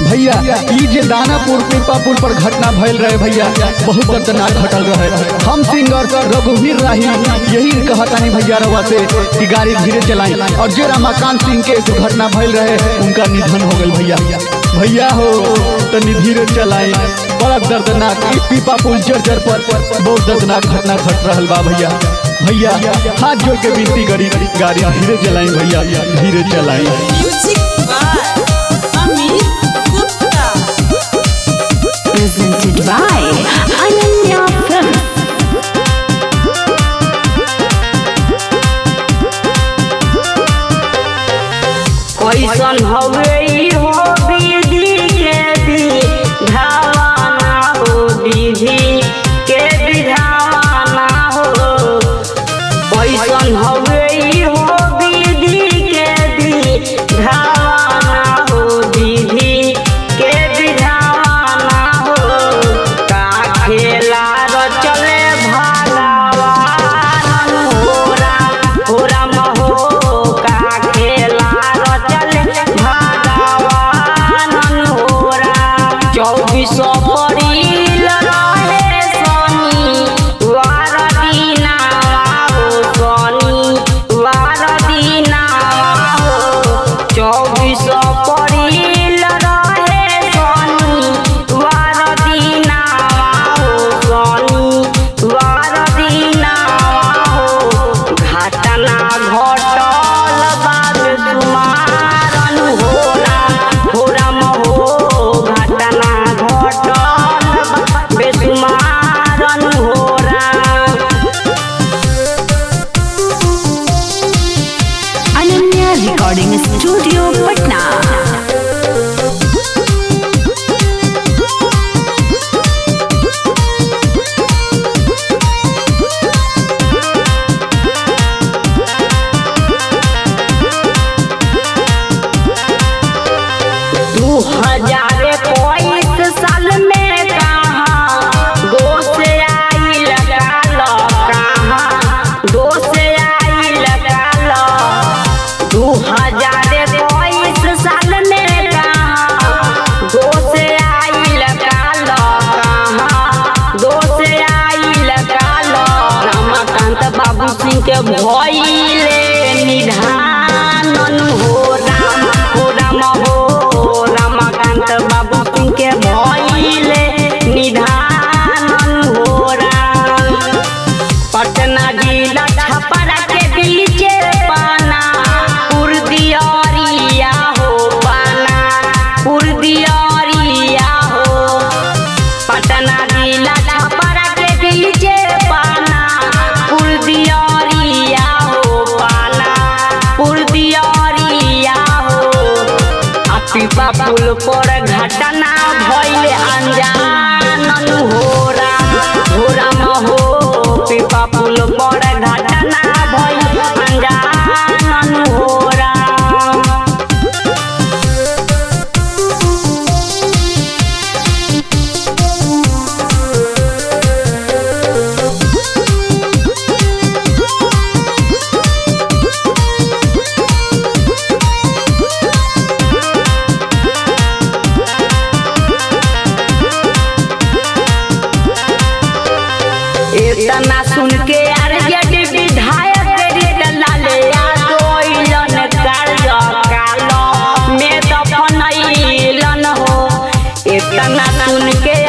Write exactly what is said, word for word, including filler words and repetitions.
भैया ये दानापुर पीपापुल पर घटना भयल रहे भैया बहुत दर्दनाक घटल रहे। हम सिंगर रघुवीर राही यही कहतानी भैया रवा से कि गाड़ी धीरे चलाई और जो रमाकांत सिंह के घटना भयल रहे उनका निधन हो गए भैया। भैया हो तो धीरे चलाई बड़ा दर्दनाक पीपापुल जर जर पर बहुत दर्दनाक घटना घट रहा बा भैया। भैया हाथ जोड़ के विनती करी गाड़ी धीरे चलाई भैया धीरे चलाई। Presented by Ananya Recording। कैसन हवे हो दीदी के दिधाना हो दीदी के दिधाना हो कैसन हवे हो दीदी के दिधाना हो दीदी के रिकॉर्डिंग स्टूडियो पटना। दो हजार पैंतीस साल में के भइले निधान हो राम हो राम हो रमाकांत बाबू सिंह के भइले निधान हो राम। पटना जिला छपरा के बीच पाना पुरदियरिया हो पाना पुरदियरिया हो पटना जिला छपरा के बीच पाना पुरदिया पीपापुल पर घटना भइले अनजान हो राम हो राम हो पीपापुल पर घटना भइले अनजान हो राम। इतना सुन के आरजेडी विधायक रे लाले आदोलन कार्यकाल में दफनैलन हो इतना सुन के